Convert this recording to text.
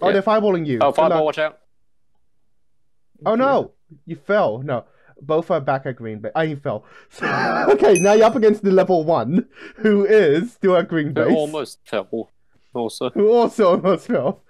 Oh, they're fireballing you. Oh, fireball, watch out. Oh, no. You fell. No. Both are back at green base. You fell. Okay, now you're up against the level 1, who is still at green base. Who also almost fell.